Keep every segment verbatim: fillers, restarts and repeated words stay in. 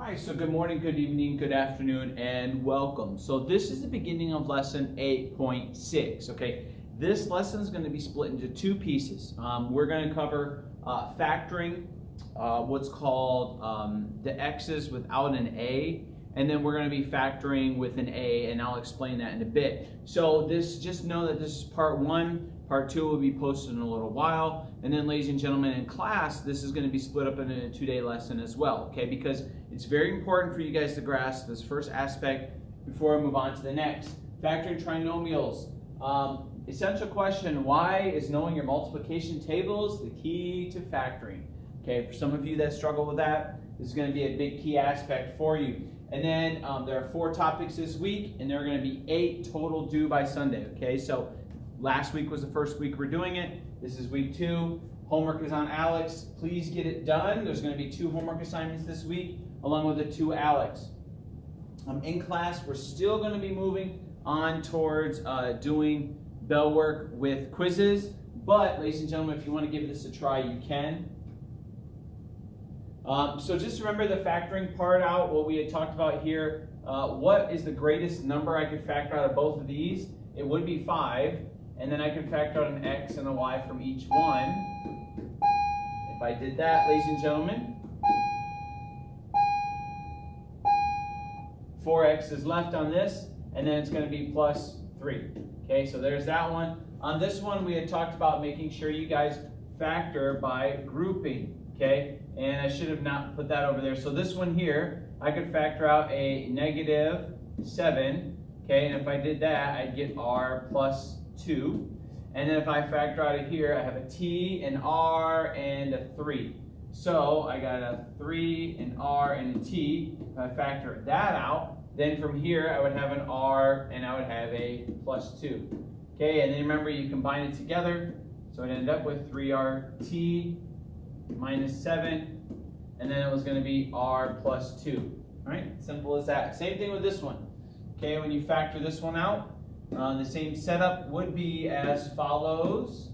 All right, so good morning, good evening, good afternoon, and welcome. So this is the beginning of lesson eight point six, okay? This lesson is going to be split into two pieces. Um, we're going to cover uh, factoring, uh, what's called um, the X's without an A, and then we're going to be factoring with an A, and I'll explain that in a bit. So this, just know that this is part one. Part two will be posted in a little while. And then, ladies and gentlemen, in class, this is going to be split up into a two-day lesson as well, okay? Because it's very important for you guys to grasp this first aspect before I move on to the next. Factoring trinomials. Um, essential question, why is knowing your multiplication tables the key to factoring? Okay, for some of you that struggle with that, this is going to be a big key aspect for you. And then um, there are four topics this week, and there are going to be eight total due by Sunday, okay? So last week was the first week we're doing it. This is week two. Homework is on ALEKS. Please get it done. There's going to be two homework assignments this week, along with the two ALEKS. Um, in class, we're still going to be moving on towards uh, doing bell work with quizzes. But, ladies and gentlemen, if you want to give this a try, you can. Um, so just remember the factoring part out, what we had talked about here. Uh, what is the greatest number I could factor out of both of these? It would be five. And then I can factor out an X and a Y from each one. If I did that, ladies and gentlemen, four X is left on this, and then it's going to be plus three. Okay, so there's that one. On this one, we had talked about making sure you guys factor by grouping, okay? And I should have not put that over there. So this one here, I could factor out a negative seven, okay? And if I did that, I'd get R plus two. And then if I factor out of here, I have a T, an R, and a three. So I got a three, an R, and a T. If I factor that out, then from here I would have an R, and I would have a plus two. Okay, and then remember you combine it together. So I'd end up with three R T minus seven, and then it was going to be R plus two. All right, simple as that. Same thing with this one. Okay, when you factor this one out, Uh, the same setup would be as follows.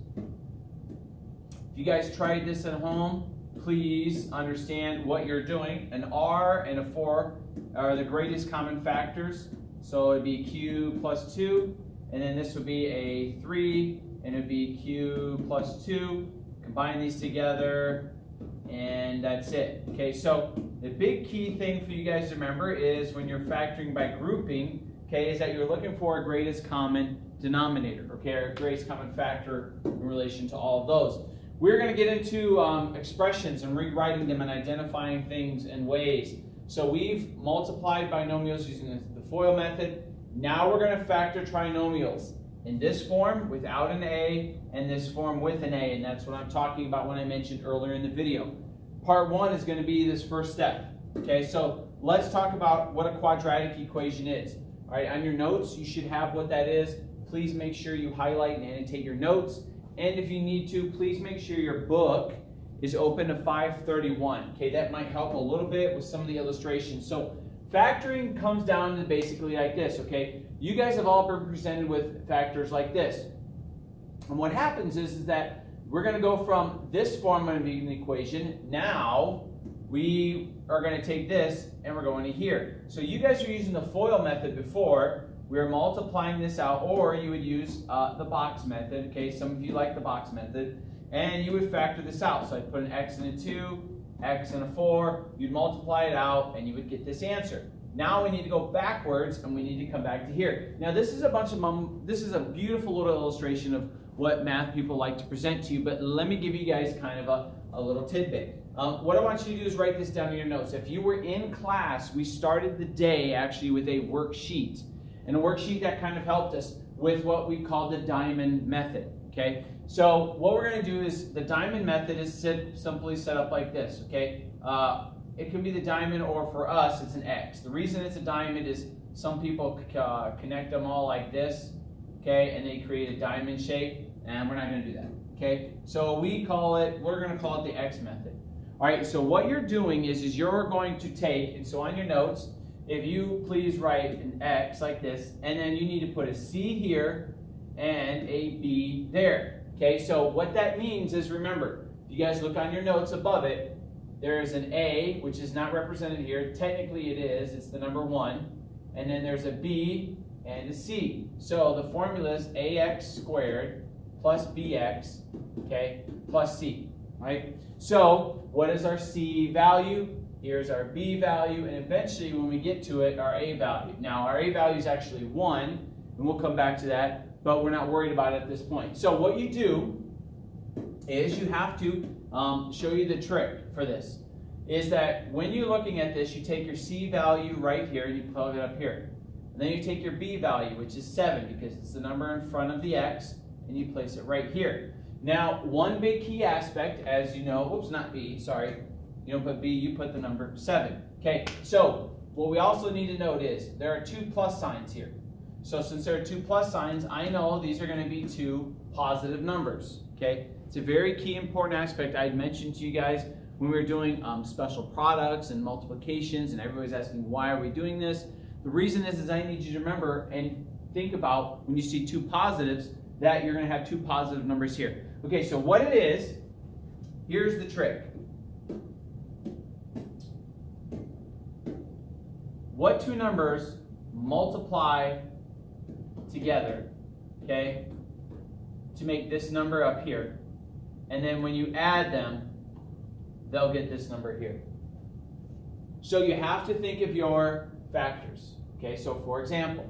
If you guys tried this at home, please understand what you're doing. An R and a four are the greatest common factors. So it'd be Q plus two, and then this would be a three, and it'd be Q plus two. Combine these together, and that's it. Okay, so the big key thing for you guys to remember is when you're factoring by grouping, okay, is that you're looking for a greatest common denominator, okay, or a greatest common factor in relation to all of those. We're going to get into um, expressions and rewriting them and identifying things and ways. So we've multiplied binomials using the FOIL method. Now we're going to factor trinomials in this form without an A and this form with an A, and that's what I'm talking about when I mentioned earlier in the video. Part one is going to be this first step, okay, so let's talk about what a quadratic equation is. All right, on your notes, you should have what that is. Please make sure you highlight and annotate your notes. And if you need to, please make sure your book is open to five thirty-one. Okay, that might help a little bit with some of the illustrations. So factoring comes down to basically like this, okay? You guys have all been presented with factors like this. And what happens is, is that we're going to go from this form of an equation now. We are going to take this and we're going to here. So you guys are using the FOIL method before. We were multiplying this out, or you would use uh, the box method. Okay, some of you like the box method. And you would factor this out. So I'd put an X and a two, X and a four. You'd multiply it out and you would get this answer. Now we need to go backwards and we need to come back to here. Now this is a bunch of, mum this is a beautiful little illustration of what math people like to present to you. But let me give you guys kind of a, a little tidbit. Um, what I want you to do is write this down in your notes. If you were in class, we started the day actually with a worksheet. And a worksheet that kind of helped us with what we call the diamond method, okay? So what we're going to do is the diamond method is simply set up like this, okay? Uh, it can be the diamond, or for us, it's an X. The reason it's a diamond is some people uh, connect them all like this, okay? And they create a diamond shape, and we're not going to do that, okay? So we call it, we're going to call it the X method. All right, so what you're doing is, is you're going to take, and so on your notes, if you please write an X like this, and then you need to put a C here and a B there. Okay, so what that means is, remember, if you guys look on your notes above it, There is an A, which is not represented here. Technically it is, it's the number one. And then there's a B and a C. So the formula is A X squared plus B X, okay, plus C, right? So what is our C value? Here's our B value, and eventually when we get to it, our A value. Now our A value is actually one, and we'll come back to that, but we're not worried about it at this point. So what you do is you have to um, show you the trick for this, is that when you're looking at this, you take your C value right here and you plug it up here. And then you take your B value, which is seven, because it's the number in front of the X, and you place it right here. Now, one big key aspect, as you know, oops, not B, sorry. You don't put B, you put the number seven. Okay, so what we also need to note is there are two plus signs here. So since there are two plus signs, I know these are gonna be two positive numbers, okay? It's a very key important aspect I had mentioned to you guys when we were doing um, special products and multiplications, and everybody's asking, why are we doing this? The reason is, is I need you to remember and think about when you see two positives, that you're gonna have two positive numbers here. Okay, so what it is, here's the trick. What two numbers multiply together, okay, to make this number up here? And then when you add them, they'll get this number here. So you have to think of your factors, okay? So for example,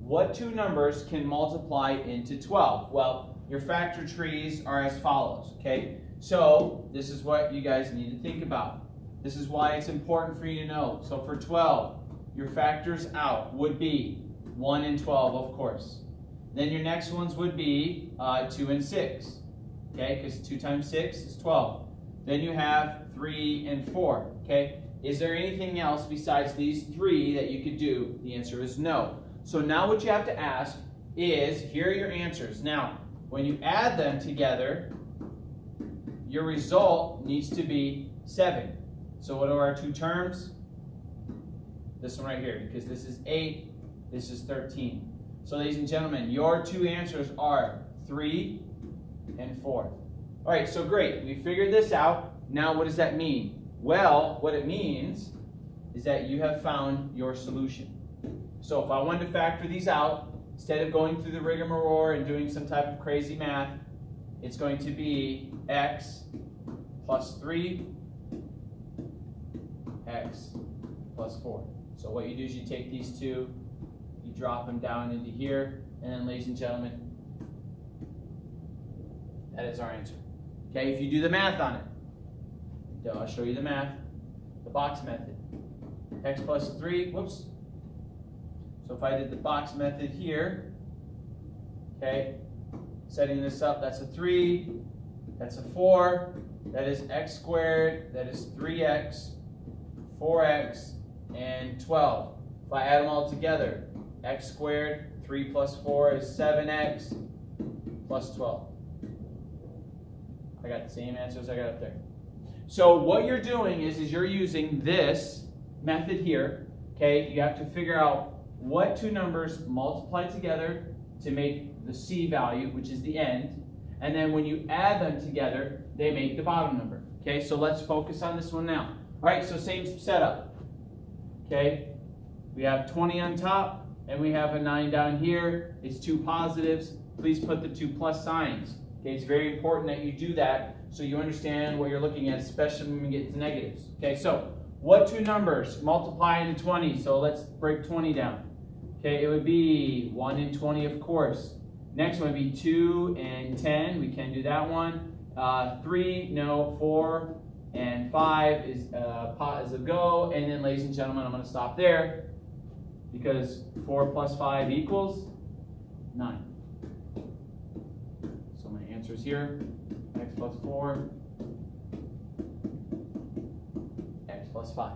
what two numbers can multiply into twelve? Well, your factor trees are as follows, okay? So this is what you guys need to think about. This is why it's important for you to know. So for twelve, your factors out would be one and twelve, of course. Then your next ones would be uh, two and six, okay? Because two times six is twelve. Then you have three and four, okay? Is there anything else besides these three that you could do? The answer is no. So now what you have to ask is, here are your answers. Now, when you add them together, your result needs to be seven. So what are our two terms? This one right here, because this is eight, this is thirteen. So ladies and gentlemen, your two answers are three and four. All right, so great, we figured this out. Now what does that mean? Well, what it means is that you have found your solution. So if I wanted to factor these out, instead of going through the rigmarole and doing some type of crazy math, it's going to be X plus three, X plus four. So what you do is you take these two, you drop them down into here, and then ladies and gentlemen, that is our answer. Okay, if you do the math on it, I'll show you the math, the box method. X plus three, whoops. So if I did the box method here, okay, setting this up, that's a three, that's a four, that is X squared, that is three X, four X, and twelve. If I add them all together, X squared, three plus four is seven X, plus twelve. I got the same answers I got up there. So what you're doing is, is you're using this method here, okay? You have to figure out what two numbers multiply together to make the C value, which is the end, and then when you add them together, they make the bottom number, okay? So let's focus on this one now. All right, so same setup, okay? We have twenty on top, and we have a nine down here. It's two positives. Please put the two plus signs. Okay, it's very important that you do that so you understand what you're looking at, especially when we get to negatives. Okay, so what two numbers multiply into twenty? So let's break twenty down. Okay, it would be one and twenty, of course. Next one would be two and ten. We can do that one. Uh, three, no, four, and five is, uh, pot is a go. And then, ladies and gentlemen, I'm going to stop there because four plus five equals nine. So my answer is here, X plus four, X plus five.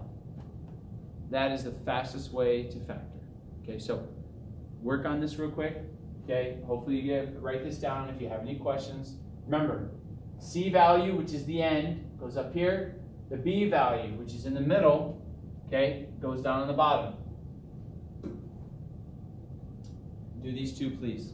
That is the fastest way to factor. Okay, so work on this real quick. Okay, hopefully you get, write this down if you have any questions. Remember, C value, which is the end, goes up here. The B value, which is in the middle, okay, goes down on the bottom. Do these two, please.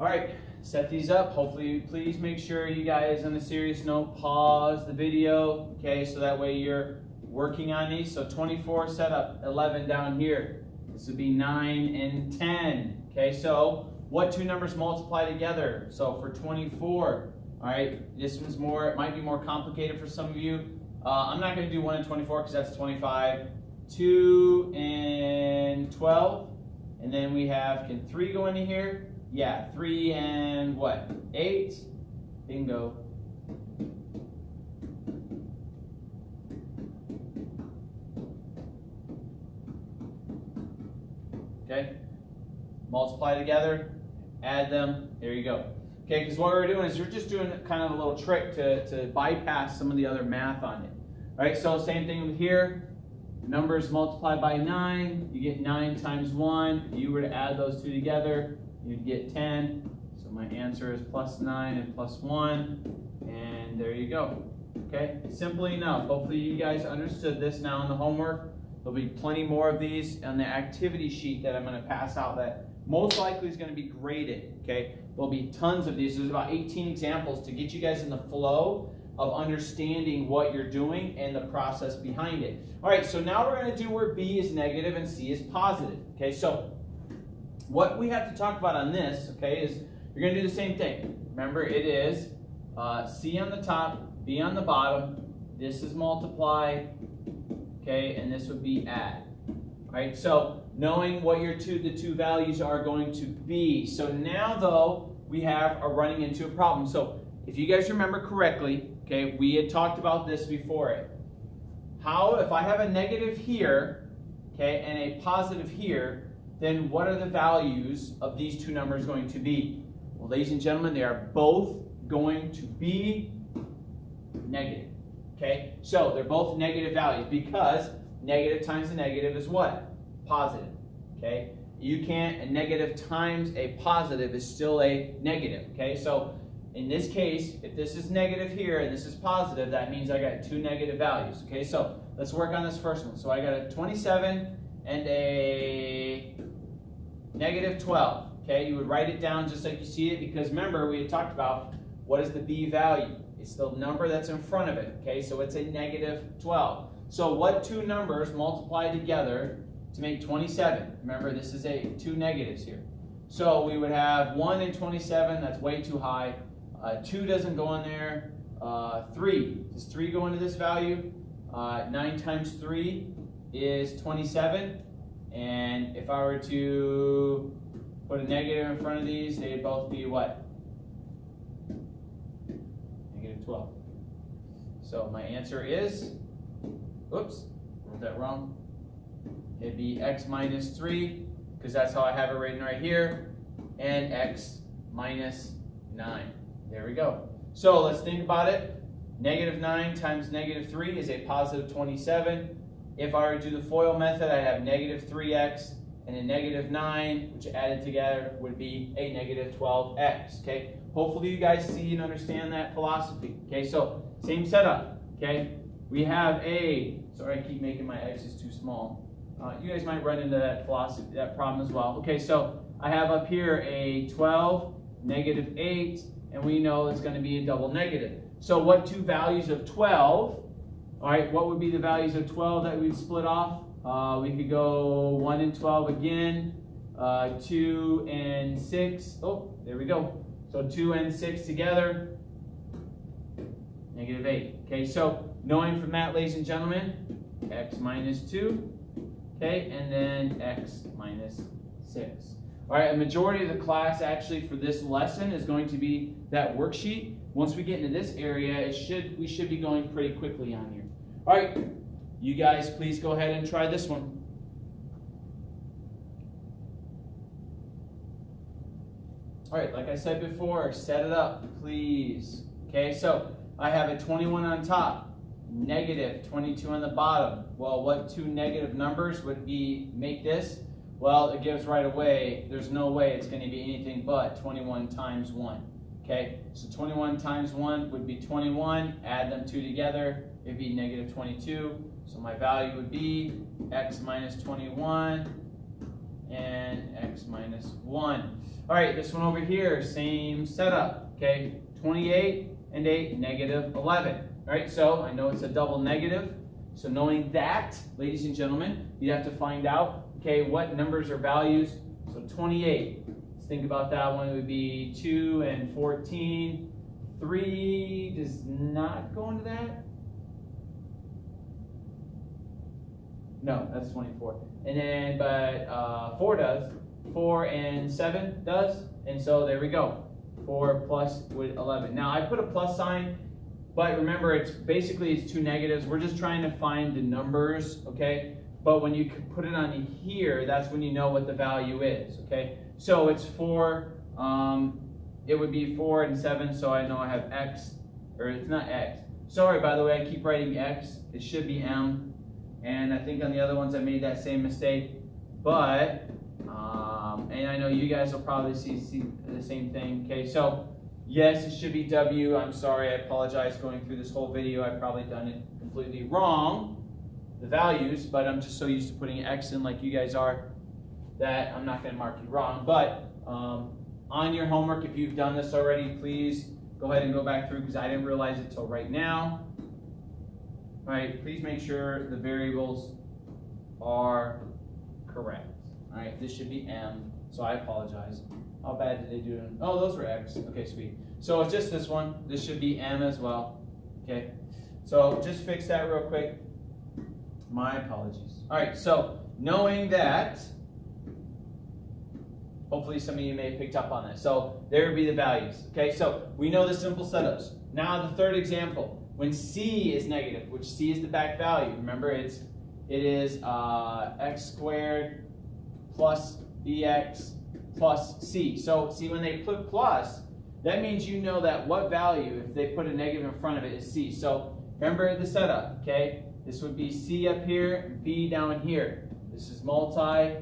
All right, set these up. Hopefully, please make sure you guys, on a serious note, pause the video, okay, so that way you're working on these. So twenty-four setup, eleven down here. This would be nine and ten, okay? So what two numbers multiply together? So for twenty-four, all right, this one's more, it might be more complicated for some of you. Uh, I'm not gonna do one and twenty-four because that's twenty-five. two and twelve, and then we have, can three go into here? Yeah, three and what? Eight, bingo. Okay, multiply together, add them, there you go. Okay, because what we're doing is we're just doing kind of a little trick to, to bypass some of the other math on it. All right, so same thing with here. Numbers multiplied by nine, you get nine times one. If you were to add those two together, you'd get ten. So my answer is plus nine and plus one, and there you go. Okay, simply enough. Hopefully you guys understood this now in the homework. There'll be plenty more of these on the activity sheet that I'm gonna pass out that most likely is gonna be graded, okay? There'll be tons of these. There's about eighteen examples to get you guys in the flow of understanding what you're doing and the process behind it. All right, so now we're gonna do where B is negative and C is positive, okay? So what we have to talk about on this, okay, is you're gonna do the same thing. Remember, it is uh, C on the top, B on the bottom. This is multiply, okay, and this would be add. All right, so knowing what your two, the two values are going to be. So now though, we have are running into a problem. So if you guys remember correctly, okay, we had talked about this before it. How, if I have a negative here, okay, and a positive here, then what are the values of these two numbers going to be? Well, ladies and gentlemen, they are both going to be negative, okay? So they're both negative values because negative times a negative is what? Positive, okay? You can't, a negative times a positive is still a negative, okay? So in this case, if this is negative here and this is positive, that means I got two negative values, okay? So let's work on this first one. So I got a twenty-seven and a negative twelve, okay? You would write it down just like you see it because remember, we had talked about what is the B value? It's the number that's in front of it, okay? So it's a negative twelve. So what two numbers multiply together to make twenty-seven? Remember, this is a two negatives here. So we would have one and twenty-seven, that's way too high. Uh, two doesn't go in there. Uh, three, does three go into this value? Uh, nine times three is twenty-seven. And if I were to put a negative in front of these, they'd both be what? Negative twelve. So my answer is, oops, wrote that wrong. It'd be x minus three, because that's how I have it written right here, and x minus nine. There we go. So let's think about it. Negative nine times negative three is a positive twenty-seven. If I were to do the FOIL method, I have negative three x and a negative nine, which added together would be a negative twelve x, okay? Hopefully you guys see and understand that philosophy, okay? So same setup, okay? We have a, sorry I keep making my x's too small. Uh, you guys might run into that philosophy, that problem as well. Okay, so I have up here a twelve, negative eight, and we know it's going to be a double negative. So what two values of twelve, all right, what would be the values of twelve that we'd split off? Uh, we could go one and twelve again, uh, two and six, oh, there we go. So two and six together, negative eight. Okay, so knowing from that, ladies and gentlemen, x minus two, okay, and then x minus six. All right, a majority of the class actually for this lesson is going to be that worksheet. Once we get into this area, it should we should be going pretty quickly on here. All right, you guys please go ahead and try this one. All right, like I said before, set it up, please. Okay, so I have a twenty-one on top, negative twenty-two on the bottom. Well, what two negative numbers would be make this? Well, it gives right away, there's no way it's going to be anything but twenty-one times one, okay? So twenty-one times one would be twenty-one, add them two together, it'd be negative twenty-two. So my value would be x minus twenty-one and x minus one. All right, this one over here, same setup, okay? twenty-eight and eight, negative eleven. All right, so I know it's a double negative. So knowing that, ladies and gentlemen, you have to find out, okay, what numbers are values. So twenty-eight, let's think about that one. It would be two and fourteen. three does not go into that. No, that's twenty-four. And then, but uh, four does. four and seven does. And so there we go. four plus with eleven. Now, I put a plus sign, but remember, it's basically it's two negatives. We're just trying to find the numbers, okay? But when you put it on here, that's when you know what the value is, okay? So it's four. Um, it would be four and seven, so I know I have x. Or it's not x. Sorry, by the way, I keep writing x. It should be m. And I think on the other ones I made that same mistake, but um, and I know you guys will probably see, see the same thing. Okay, so yes, it should be w. I'm sorry, I apologize. Going through this whole video, I've probably done it completely wrong, the values. But I'm just so used to putting x in, like you guys are, that I'm not going to mark you wrong. But um, on your homework, if you've done this already, please go ahead and go back through because I didn't realize it till right now. All right, please make sure the variables are correct. All right, this should be m, so I apologize. How bad did they do it? Oh, those were x. Okay, sweet. So it's just this one. This should be m as well. Okay, so just fix that real quick. My apologies. All right, so knowing that, hopefully some of you may have picked up on that. So there would be the values. Okay, so we know the simple setups. Now the third example. When c is negative, which c is the back value, remember it's it is uh, x squared plus bx plus c. So see, when they put plus, that means you know that what value, if they put a negative in front of it, is c. So remember the setup, okay? This would be c up here, b down here. This is multi,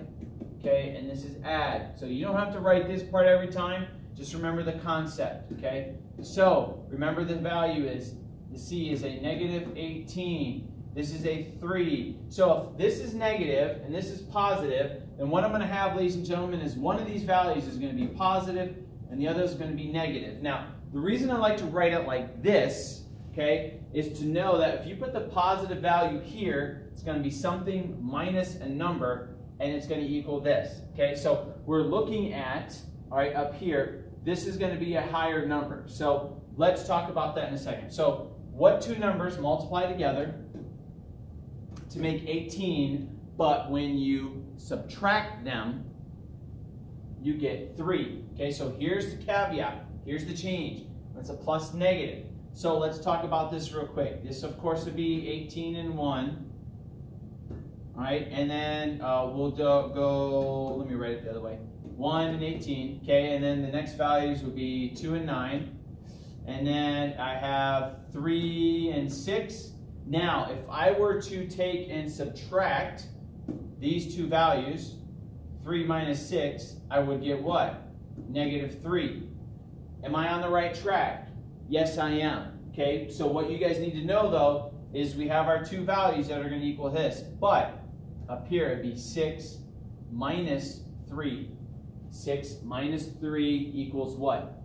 okay, and this is add. So you don't have to write this part every time. Just remember the concept, okay? So remember the value is. The c is a negative eighteen. This is a three. So if this is negative and this is positive, then what I'm going to have, ladies and gentlemen, is one of these values is going to be positive and the other is going to be negative. Now, the reason I like to write it like this, okay, is to know that if you put the positive value here, it's going to be something minus a number, and it's going to equal this. Okay, so we're looking at, all right, up here, this is going to be a higher number. So let's talk about that in a second. So what two numbers multiply together to make eighteen, but when you subtract them, you get three. Okay, so here's the caveat. Here's the change. It's a plus negative. So let's talk about this real quick. This, of course, would be eighteen and one. All right, and then uh, we'll go, go, let me write it the other way. one and eighteen, okay, and then the next values would be two and nine. And then I have three and six. Now, if I were to take and subtract these two values, three minus six, I would get what? Negative three. Am I on the right track? Yes, I am. Okay, so what you guys need to know, though, is we have our two values that are going to equal this. But up here, it'd be six minus three. six minus three equals what?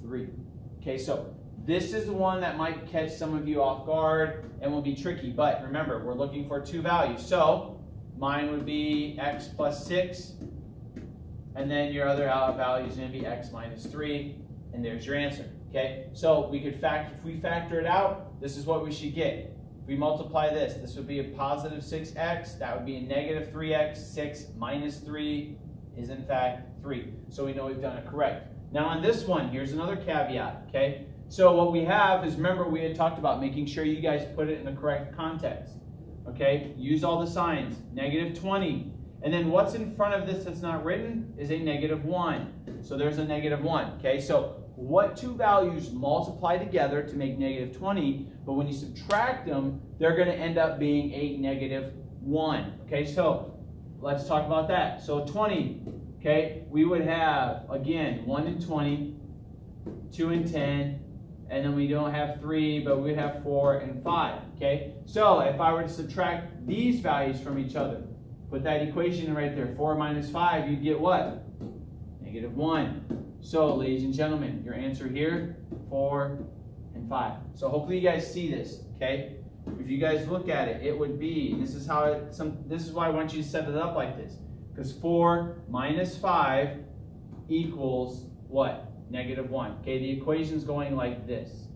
three. Okay, so this is the one that might catch some of you off guard and will be tricky, but remember, we're looking for two values. So mine would be x plus six, and then your other value is going to be x minus three, and there's your answer. Okay, so we could fact, if we factor it out, this is what we should get. If we multiply this, this would be a positive six x, that would be a negative three x, six minus three is in fact three. So we know we've done it correct. Now on this one, here's another caveat, okay? So what we have is, remember we had talked about making sure you guys put it in the correct context, okay? Use all the signs, negative twenty. And then what's in front of this that's not written is a negative one. So there's a negative one, okay? So what two values multiply together to make negative twenty, but when you subtract them, they're gonna end up being a negative one, okay? So let's talk about that. So twenty. Okay, we would have, again, one and twenty, two and ten, and then we don't have three, but we'd have four and five, okay? So if I were to subtract these values from each other, Put that equation right there, four minus five, you'd get what? Negative one. So, ladies and gentlemen, your answer here, four and five. So hopefully you guys see this, okay? If you guys look at it, it would be, this is how it, some, this is why I want you to set it up like this. Because four minus five equals what? Negative one. Okay, the equation's going like this.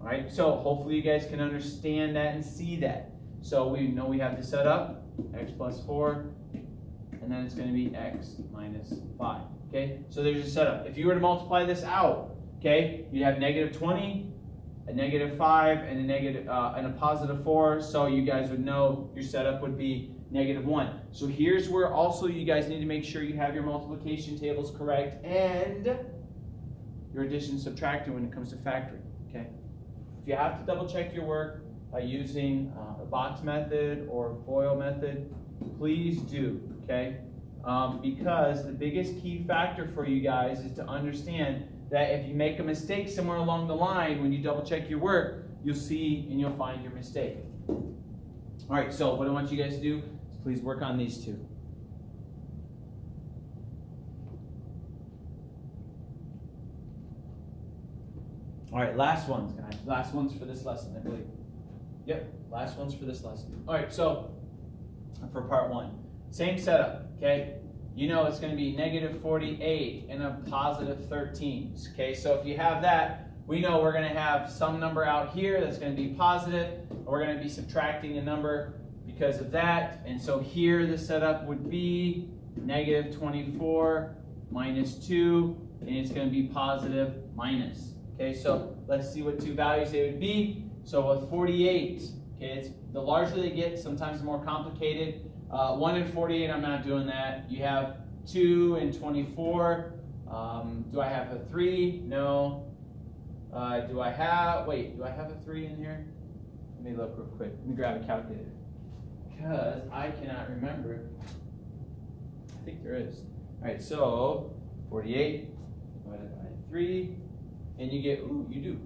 All right, so hopefully you guys can understand that and see that. So we know we have to set up x plus four, and then it's going to be x minus five. Okay, so there's your setup. If you were to multiply this out, okay, you'd have negative twenty, a negative five, and a negative uh, and a positive four. So you guys would know your setup would be negative one. So here's where also you guys need to make sure you have your multiplication tables correct and your addition subtracting when it comes to factoring. Okay, if you have to double check your work by using uh, the box method or FOIL method, please do. Okay, um, because the biggest key factor for you guys is to understand that if you make a mistake somewhere along the line, when you double check your work, you'll see and you'll find your mistake. All right, so what I want you guys to do is please work on these two. All right, last ones, guys. Last ones for this lesson, I believe. Yep, last ones for this lesson. All right, so for part one, same setup, okay? You know it's going to be negative forty-eight and a positive thirteen, okay? So if you have that, we know we're going to have some number out here that's going to be positive, and we're going to be subtracting a number because of that. And so here the setup would be negative twenty-four minus two, and it's going to be positive minus. Okay, so let's see what two values they would be. So with forty-eight, okay, it's, the larger they get, sometimes the more complicated. Uh, one and forty-eight, I'm not doing that. You have two and twenty-four. Um, do I have a three? No. Uh, do I have, wait, do I have a three in here? Let me look real quick. Let me grab a calculator. Because I cannot remember. I think there is. All right, so forty-eight divided by three. And you get, ooh, you do.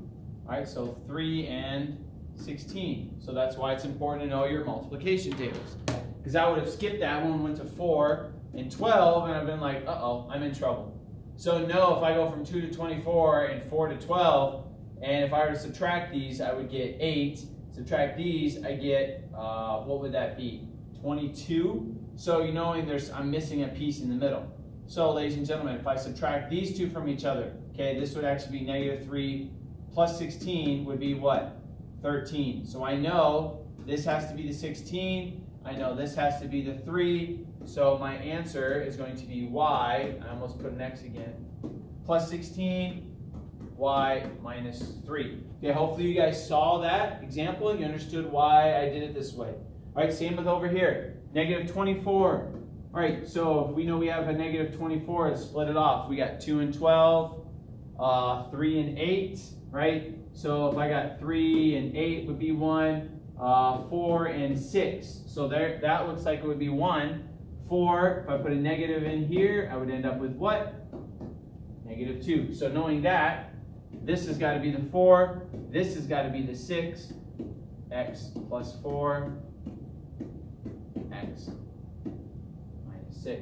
All right, so three and sixteen. So that's why it's important to know your multiplication tables. Because I would have skipped that one, went to four and twelve, and I've been like, uh-oh, I'm in trouble. So no, if I go from two to twenty-four and four to twelve, and if I were to subtract these, I would get eight. Subtract these, I get, uh, what would that be? twenty-two. So you know, there's, I'm missing a piece in the middle. So ladies and gentlemen, if I subtract these two from each other, okay, this would actually be negative three plus sixteen would be what? thirteen. So I know this has to be the sixteen. I know this has to be the three. So my answer is going to be y, I almost put an x again, plus sixteen, y minus three. Okay, hopefully you guys saw that example. You understood why I did it this way. All right, same with over here, negative twenty-four. All right, so if we know we have a negative twenty-four, let's split it off. We got two and twelve, uh, three and eight, right? So if I got three and eight would be one, uh, four and six. So there, that looks like it would be one. Four, if I put a negative in here, I would end up with what? Negative two. So knowing that, this has got to be the four, this has got to be the six, x plus four, x. Six.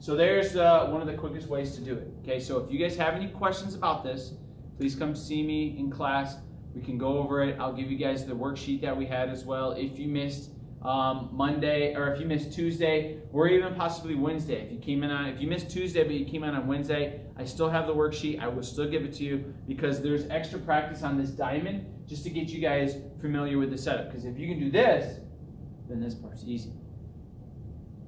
So there's uh, one of the quickest ways to do it. Okay, so if you guys have any questions about this, please come see me in class. We can go over it. I'll give you guys the worksheet that we had as well. If you missed um, Monday, or if you missed Tuesday, or even possibly Wednesday, if you came in on, if you missed Tuesday but you came in on Wednesday, I still have the worksheet. I will still give it to you because there's extra practice on this diamond just to get you guys familiar with the setup. Because if you can do this, then this part's easy.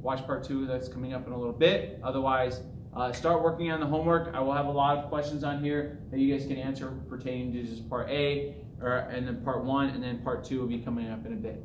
Watch part two, that's coming up in a little bit. Otherwise, uh, start working on the homework. I will have a lot of questions on here that you guys can answer pertaining to just part A or, and then part one, and then part two will be coming up in a bit.